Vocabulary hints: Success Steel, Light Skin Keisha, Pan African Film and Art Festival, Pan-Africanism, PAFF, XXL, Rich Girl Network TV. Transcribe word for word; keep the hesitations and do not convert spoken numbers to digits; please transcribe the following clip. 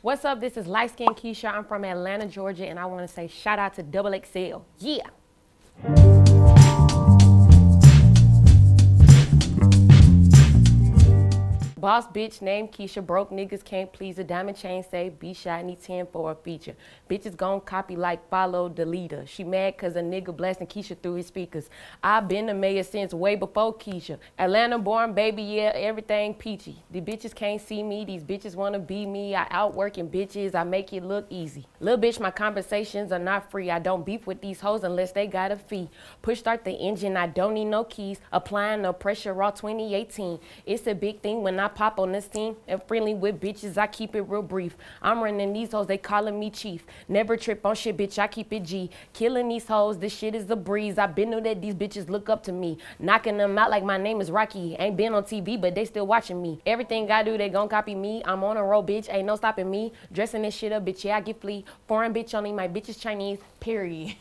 What's up? This is Light Skin Keisha. I'm from Atlanta, Georgia, and I want to say shout out to double X L. Yeah. Boss bitch named Keisha, broke niggas can't please her. Diamond chain say be shiny ten for a feature. Bitches gon' copy like follow the leader. She mad cause a nigga blasting Keisha through his speakers. I been the mayor since way before Keisha. Atlanta born baby, yeah, everything peachy. The bitches can't see me, these bitches wanna be me. I outworking bitches, I make it look easy. Little bitch, my conversations are not free. I don't beef with these hoes unless they got a fee. Push start the engine, I don't need no keys. Applying no pressure, raw twenty eighteen. It's a big thing when I pop on this team and friendly with bitches. I keep it real brief. I'm running these hoes, they calling me chief. Never trip on shit, bitch, I keep it G. Killing these hoes, this shit is a breeze. I been know that these bitches look up to me. Knocking them out like my name is Rocky. Ain't been on T V, but they still watching me. Everything I do, they gon' copy me. I'm on a roll, bitch, ain't no stopping me. Dressing this shit up, bitch, yeah, I get flea. Foreign bitch only, my bitch is Chinese, period.